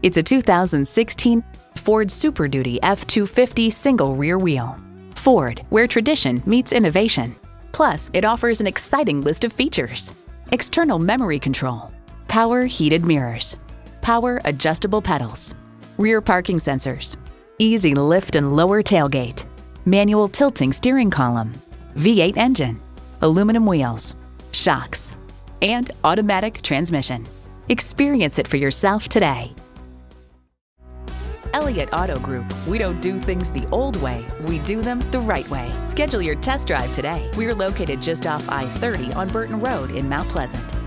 It's a 2016 Ford Super Duty F-250 single rear wheel. Ford, where tradition meets innovation. Plus, it offers an exciting list of features. External memory control, power heated mirrors, power adjustable pedals, rear parking sensors, easy lift and lower tailgate, manual tilting steering column, V8 engine, aluminum wheels, shocks, and automatic transmission. Experience it for yourself today. Elliott Auto Group. We don't do things the old way, we do them the right way. Schedule your test drive today. We're located just off I-30 on Burton Road in Mount Pleasant.